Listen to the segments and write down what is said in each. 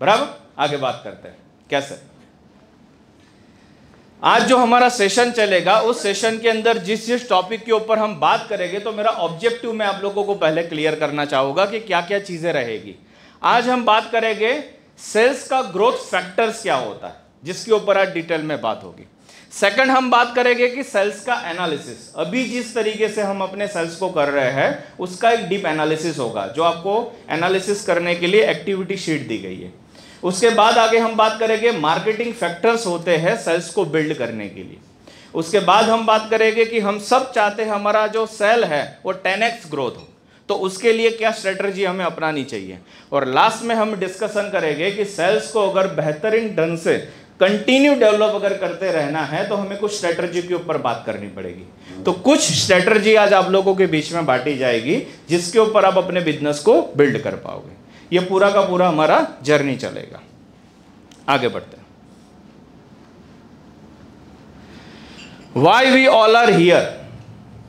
बराबर। आगे बात करते हैं कैसे। आज जो हमारा सेशन चलेगा उस सेशन के अंदर जिस जिस टॉपिक के ऊपर हम बात करेंगे, तो मेरा ऑब्जेक्टिव मैं आप लोगों को पहले क्लियर करना चाहूँगा कि क्या क्या चीज़ें रहेगी। आज हम बात करेंगे सेल्स का ग्रोथ फैक्टर्स क्या होता है, जिसके ऊपर आज डिटेल में बात होगी। सेकंड हम बात करेंगे कि सेल्स का एनालिसिस, अभी जिस तरीके से हम अपने सेल्स को कर रहे हैं उसका एक डीप एनालिसिस होगा, जो आपको एनालिसिस करने के लिए एक्टिविटी शीट दी गई है। उसके बाद आगे हम बात करेंगे मार्केटिंग फैक्टर्स होते हैं सेल्स को बिल्ड करने के लिए। उसके बाद हम बात करेंगे कि हम सब चाहते हैं हमारा जो सेल है वो 10x ग्रोथ हो, तो उसके लिए क्या स्ट्रेटजी हमें अपनानी चाहिए। और लास्ट में हम डिस्कशन करेंगे कि सेल्स को अगर बेहतरीन ढंग से कंटिन्यू डेवलप अगर करते रहना है तो हमें कुछ स्ट्रेटजी के ऊपर बात करनी पड़ेगी। तो कुछ स्ट्रेटजी आज आप लोगों के बीच में बांटी जाएगी, जिसके ऊपर आप अपने बिजनेस को बिल्ड कर पाओगे। ये पूरा का पूरा हमारा जर्नी चलेगा। आगे बढ़ते हैं। Why we all are here.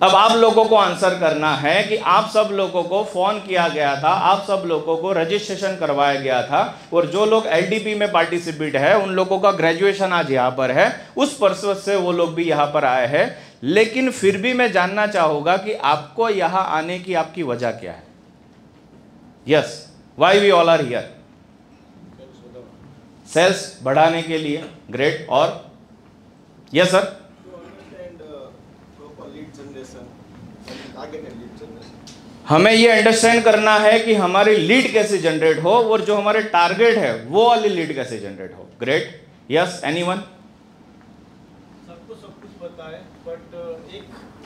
अब आप लोगों को आंसर करना है कि आप सब लोगों को फ़ोन किया गया था, आप सब लोगों को रजिस्ट्रेशन करवाया गया था, और जो लोग एलडीपी में पार्टिसिपेट है उन लोगों का ग्रेजुएशन आज यहाँ पर है, उस पर्पस से वो लोग भी यहाँ पर आए हैं। लेकिन फिर भी मैं जानना चाहूँगा कि आपको यहाँ आने की आपकी वजह क्या है। Yes, why we all are here. Sales बढ़ाने के लिए। ग्रेट। और यस सर, हमें ये अंडरस्टैंड करना है कि हमारी लीड कैसे जनरेट हो और जो हमारे टारगेट है वो वाली लीड कैसे जनरेट हो। ग्रेट। Yes, anyone. सबको सब कुछ पता है बट एक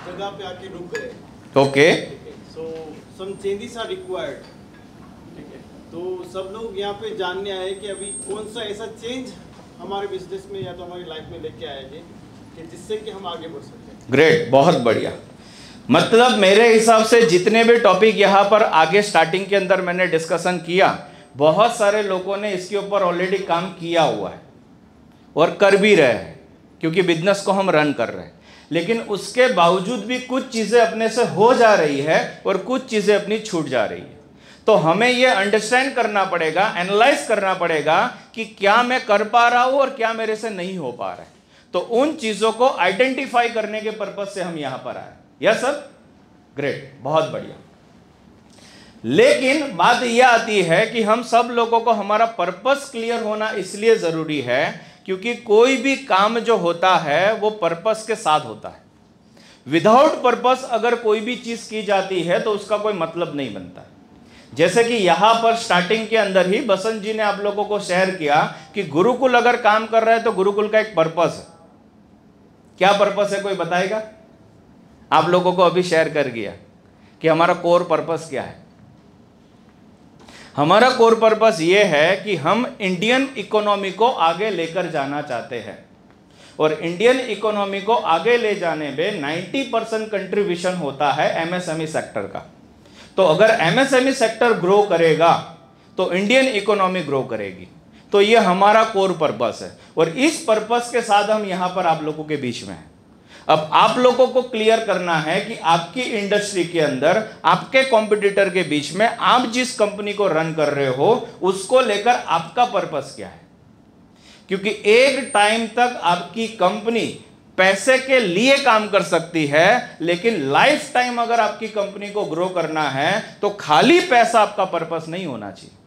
जगह पे आके रुक गए। Okay, so some changes are required. ठीक है, तो सब लोग यहाँ पे जानने आए कि अभी कौन सा ऐसा चेंज हमारे बिजनेस में या तो हमारी लाइफ में लेके आएंगे कि जिससे कि हम आगे बढ़ सकें। ग्रेट, बहुत बढ़िया। मतलब मेरे हिसाब से जितने भी टॉपिक यहाँ पर आगे स्टार्टिंग के अंदर मैंने डिस्कशन किया, बहुत सारे लोगों ने इसके ऊपर ऑलरेडी काम किया हुआ है और कर भी रहे हैं, क्योंकि बिजनेस को हम रन कर रहे हैं। लेकिन उसके बावजूद भी कुछ चीज़ें अपने से हो जा रही है और कुछ चीज़ें अपनी छूट जा रही है। तो हमें ये अंडरस्टैंड करना पड़ेगा, एनालाइज करना पड़ेगा कि क्या मैं कर पा रहा हूँ और क्या मेरे से नहीं हो पा रहा है। तो उन चीज़ों को आइडेंटिफाई करने के पर्पज़ से हम यहाँ पर आए। यस सर, ग्रेट, बहुत बढ़िया। लेकिन बात यह आती है कि हम सब लोगों को हमारा पर्पस क्लियर होना इसलिए ज़रूरी है क्योंकि कोई भी काम जो होता है वो पर्पस के साथ होता है। विदाउट पर्पस अगर कोई भी चीज़ की जाती है तो उसका कोई मतलब नहीं बनता। जैसे कि यहाँ पर स्टार्टिंग के अंदर ही बसंत जी ने आप लोगों को शेयर किया कि गुरुकुल अगर काम कर रहा है तो गुरुकुल का एक पर्पस है। क्या पर्पस है कोई बताएगा? आप लोगों को अभी शेयर कर गया कि हमारा कोर पर्पस क्या है। हमारा कोर पर्पस ये है कि हम इंडियन इकोनॉमी को आगे लेकर जाना चाहते हैं, और इंडियन इकोनॉमी को आगे ले जाने में 90% कंट्रीब्यूशन होता है एमएसएमई सेक्टर का। तो अगर एमएसएमई सेक्टर ग्रो करेगा तो इंडियन इकोनॉमी ग्रो करेगी। तो ये हमारा कोर पर्पस है और इस पर्पस के साथ हम यहाँ पर आप लोगों के बीच में हैं। अब आप लोगों को क्लियर करना है कि आपकी इंडस्ट्री के अंदर आपके कॉम्पिटिटर के बीच में आप जिस कंपनी को रन कर रहे हो उसको लेकर आपका पर्पस क्या है। क्योंकि एक टाइम तक आपकी कंपनी पैसे के लिए काम कर सकती है, लेकिन लाइफ टाइम अगर आपकी कंपनी को ग्रो करना है तो खाली पैसा आपका पर्पस नहीं होना चाहिए।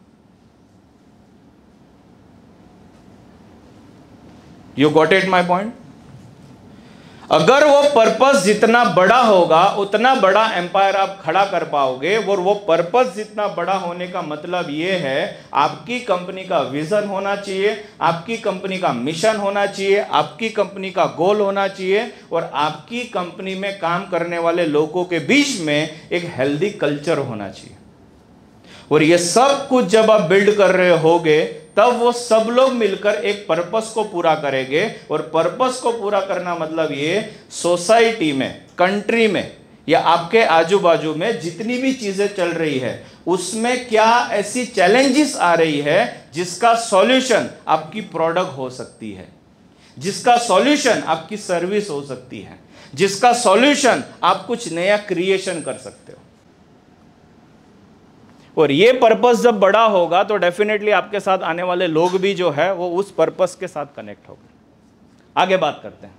You got it my point? अगर वो पर्पस जितना बड़ा होगा उतना बड़ा एम्पायर आप खड़ा कर पाओगे, और वो पर्पस जितना बड़ा होने का मतलब ये है आपकी कंपनी का विजन होना चाहिए, आपकी कंपनी का मिशन होना चाहिए, आपकी कंपनी का गोल होना चाहिए, और आपकी कंपनी में काम करने वाले लोगों के बीच में एक हेल्दी कल्चर होना चाहिए। और ये सब कुछ जब आप बिल्ड कर रहे होगे तब वो सब लोग मिलकर एक पर्पस को पूरा करेंगे, और पर्पस को पूरा करना मतलब ये सोसाइटी में, कंट्री में, या आपके आजू बाजू में जितनी भी चीज़ें चल रही है उसमें क्या ऐसी चैलेंजेस आ रही है जिसका सॉल्यूशन आपकी प्रोडक्ट हो सकती है, जिसका सॉल्यूशन आपकी सर्विस हो सकती है, जिसका सॉल्यूशन आप कुछ नया क्रिएशन कर सकते हो। और ये पर्पस जब बड़ा होगा तो डेफिनेटली आपके साथ आने वाले लोग भी जो है वो उस पर्पस के साथ कनेक्ट होंगे। आगे बात करते हैं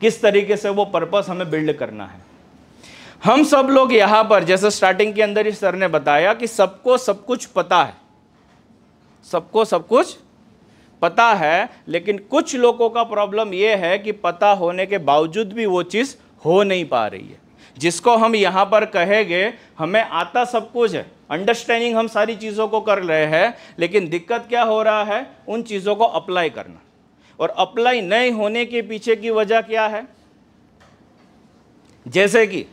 किस तरीके से वो पर्पस हमें बिल्ड करना है। हम सब लोग यहाँ पर जैसे स्टार्टिंग के अंदर ही सर ने बताया कि सबको सब कुछ पता है, सबको सब कुछ पता है, लेकिन कुछ लोगों का प्रॉब्लम ये है कि पता होने के बावजूद भी वो चीज़ हो नहीं पा रही है, जिसको हम यहाँ पर कहेंगे हमें आता सब कुछ है, अंडरस्टैंडिंग हम सारी चीज़ों को कर रहे हैं, लेकिन दिक्कत क्या हो रहा है उन चीज़ों को अप्लाई करना। और अप्लाई नहीं होने के पीछे की वजह क्या है, जैसे कि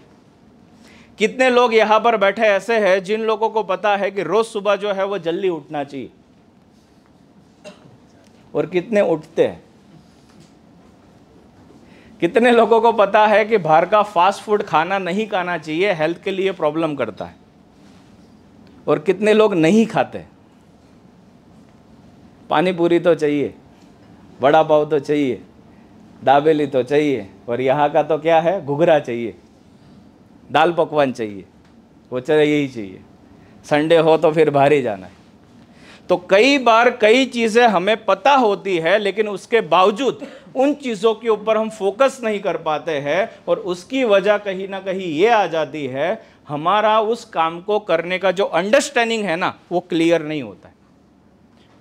कितने लोग यहाँ पर बैठे ऐसे हैं जिन लोगों को पता है कि रोज़ सुबह जो है वो जल्दी उठना चाहिए, और कितने उठते हैं। कितने लोगों को पता है कि बाहर का फास्ट फूड खाना नहीं खाना चाहिए, हेल्थ के लिए प्रॉब्लम करता है, और कितने लोग नहीं खाते। पानी पूरी तो चाहिए, वड़ा पाव तो चाहिए, दाबेली तो चाहिए, और यहाँ का तो क्या है घुघरा चाहिए, दाल पकवान चाहिए, वो चाहिए ही चाहिए, संडे हो तो फिर बाहर ही जाना है। तो कई बार कई चीज़ें हमें पता होती है लेकिन उसके बावजूद उन चीज़ों के ऊपर हम फोकस नहीं कर पाते हैं, और उसकी वजह कहीं ना कहीं ये आ जाती है हमारा उस काम को करने का जो अंडरस्टैंडिंग है ना वो क्लियर नहीं होता है,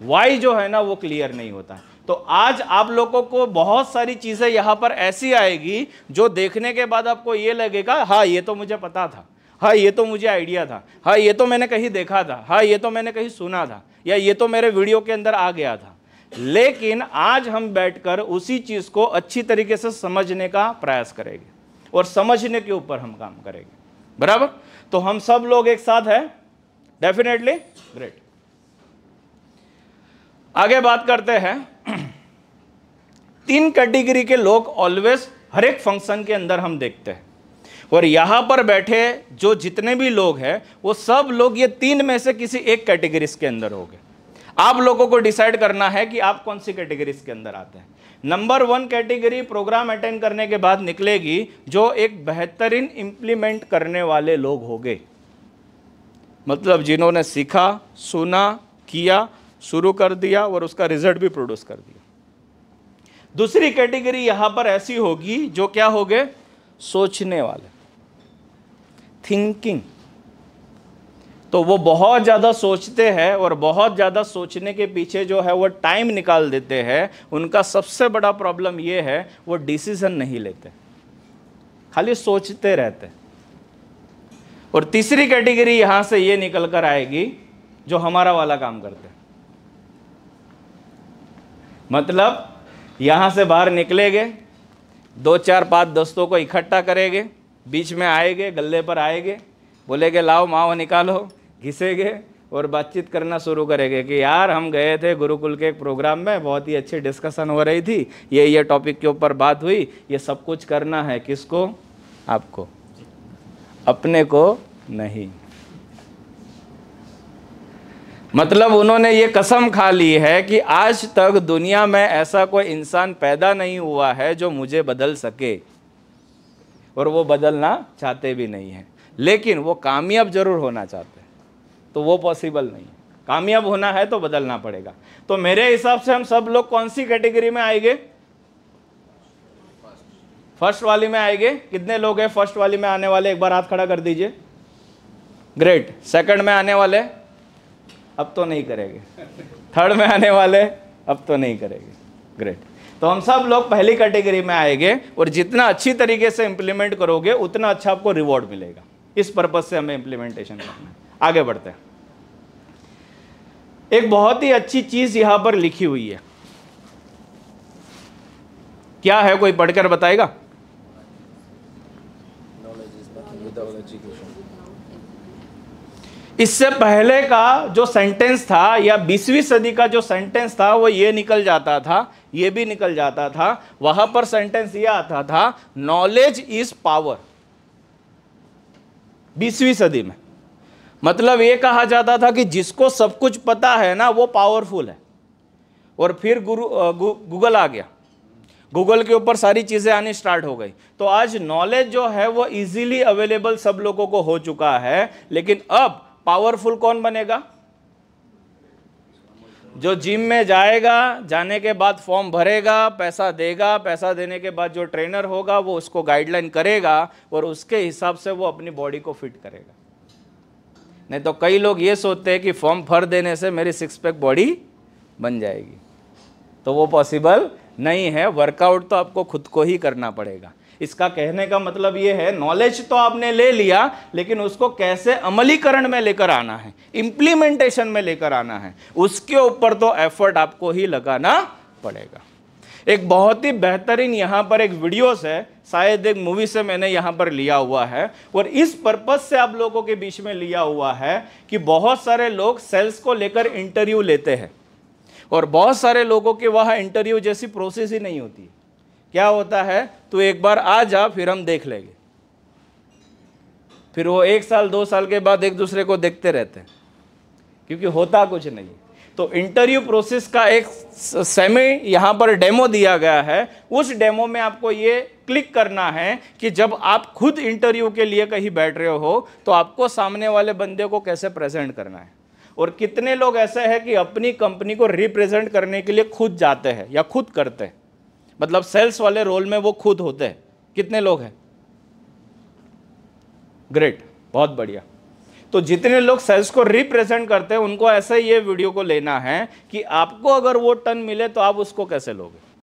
वाई जो है ना वो क्लियर नहीं होता है। तो आज आप लोगों को बहुत सारी चीज़ें यहाँ पर ऐसी आएगी जो देखने के बाद आपको ये लगेगा हाँ ये तो मुझे पता था, हाँ ये तो मुझे आइडिया था, हाँ ये तो मैंने कहीं देखा था, हाँ ये तो मैंने कहीं सुना था, या ये तो मेरे वीडियो के अंदर आ गया था। लेकिन आज हम बैठकर उसी चीज़ को अच्छी तरीके से समझने का प्रयास करेंगे और समझने के ऊपर हम काम करेंगे, बराबर। तो हम सब लोग एक साथ हैं, डेफिनेटली ग्रेट। आगे बात करते हैं, 3 कैटेगरी के लोग ऑलवेज हर एक फंक्शन के अंदर हम देखते हैं, और यहाँ पर बैठे जो जितने भी लोग हैं वो सब लोग ये 3 में से किसी एक कैटेगरीज के अंदर हो गए। आप लोगों को डिसाइड करना है कि आप कौन सी कैटेगरीज के अंदर आते हैं। नंबर 1 कैटेगरी प्रोग्राम अटेंड करने के बाद निकलेगी जो एक बेहतरीन इम्प्लीमेंट करने वाले लोग हो गए, मतलब जिन्होंने सीखा, सुना, किया, शुरू कर दिया और उसका रिजल्ट भी प्रोड्यूस कर दिया। दूसरी कैटेगरी यहाँ पर ऐसी होगी जो क्या हो गए, सोचने वाले, थिंकिंग। तो वो बहुत ज़्यादा सोचते हैं और बहुत ज़्यादा सोचने के पीछे जो है वो टाइम निकाल देते हैं। उनका सबसे बड़ा प्रॉब्लम ये है वो डिसीजन नहीं लेते, खाली सोचते रहते। और तीसरी कैटेगरी यहाँ से ये निकल कर आएगी जो हमारा वाला काम करते, मतलब यहाँ से बाहर निकलेंगे, 2 4 5 दोस्तों को इकट्ठा करेंगे, बीच में आएंगे, गले पर आएंगे, बोलेंगे लाओ माओ निकालो, घिसेंगे और बातचीत करना शुरू करेंगे कि यार हम गए थे गुरुकुल के एक प्रोग्राम में, बहुत ही अच्छी डिस्कशन हो रही थी, ये टॉपिक के ऊपर बात हुई, ये सब कुछ करना है किसको, आपको, अपने को नहीं। मतलब उन्होंने ये कसम खा ली है कि आज तक दुनिया में ऐसा कोई इंसान पैदा नहीं हुआ है जो मुझे बदल सके, और वो बदलना चाहते भी नहीं हैं, लेकिन वो कामयाब ज़रूर होना चाहते हैं। तो वो पॉसिबल नहीं है, कामयाब होना है तो बदलना पड़ेगा। तो मेरे हिसाब से हम सब लोग कौन सी कैटेगरी में आएंगे, फर्स्ट वाली में आएंगे। कितने लोग हैं फर्स्ट वाली में आने वाले, एक बार हाथ खड़ा कर दीजिए, ग्रेट। सेकंड में आने वाले, अब तो नहीं करेंगे। थर्ड में आने वाले, अब तो नहीं करेंगे, ग्रेट। तो हम सब लोग पहली कैटेगरी में आएंगे, और जितना अच्छी तरीके से इम्प्लीमेंट करोगे उतना अच्छा आपको रिवॉर्ड मिलेगा। इस पर्पज से हमें इम्प्लीमेंटेशन करना है। आगे बढ़ते हैं, एक बहुत ही अच्छी चीज यहाँ पर लिखी हुई है, क्या है कोई पढ़कर बताएगा? इससे पहले का जो सेंटेंस था या 20वीं सदी का जो सेंटेंस था वो ये निकल जाता था, ये भी निकल जाता था। वहाँ पर सेंटेंस ये आता था, नॉलेज इज पावर। 20वीं सदी में मतलब ये कहा जाता था कि जिसको सब कुछ पता है ना वो पावरफुल है। और फिर गूगल आ गया, गूगल के ऊपर सारी चीज़ें आनी स्टार्ट हो गई, तो आज नॉलेज जो है वो इजीली अवेलेबल सब लोगों को हो चुका है। लेकिन अब पावरफुल कौन बनेगा? जो जिम में जाएगा, जाने के बाद फॉर्म भरेगा, पैसा देगा, पैसा देने के बाद जो ट्रेनर होगा वो उसको गाइडलाइन करेगा और उसके हिसाब से वो अपनी बॉडी को फिट करेगा। नहीं तो कई लोग ये सोचते हैं कि फॉर्म भर देने से मेरी सिक्स पैक बॉडी बन जाएगी, तो वो पॉसिबल नहीं है। वर्कआउट तो आपको खुद को ही करना पड़ेगा। इसका कहने का मतलब ये है, नॉलेज तो आपने ले लिया, लेकिन उसको कैसे अमलीकरण में लेकर आना है, इम्प्लीमेंटेशन में लेकर आना है, उसके ऊपर तो एफर्ट आपको ही लगाना पड़ेगा। एक बहुत ही बेहतरीन यहाँ पर एक वीडियोस है, शायद एक मूवी से मैंने यहाँ पर लिया हुआ है और इस पर्पज़ से आप लोगों के बीच में लिया हुआ है कि बहुत सारे लोग सेल्स को लेकर इंटरव्यू लेते हैं और बहुत सारे लोगों के वहाँ इंटरव्यू जैसी प्रोसेस ही नहीं होती। क्या होता है, तू एक बार आ जा फिर हम देख लेंगे, फिर वो एक साल दो साल के बाद एक दूसरे को देखते रहते हैं क्योंकि होता कुछ नहीं। तो इंटरव्यू प्रोसेस का एक सेमी यहाँ पर डेमो दिया गया है। उस डेमो में आपको ये क्लिक करना है कि जब आप खुद इंटरव्यू के लिए कहीं बैठ रहे हो तो आपको सामने वाले बंदे को कैसे प्रेजेंट करना है। और कितने लोग ऐसे हैं कि अपनी कंपनी को रिप्रेजेंट करने के लिए खुद जाते हैं या खुद करते हैं, मतलब सेल्स वाले रोल में वो खुद होते हैं। कितने लोग हैं? ग्रेट, बहुत बढ़िया। तो जितने लोग सेल्स को रिप्रेजेंट करते हैं उनको ऐसे ये वीडियो को लेना है कि आपको अगर वो टन मिले तो आप उसको कैसे लोगे।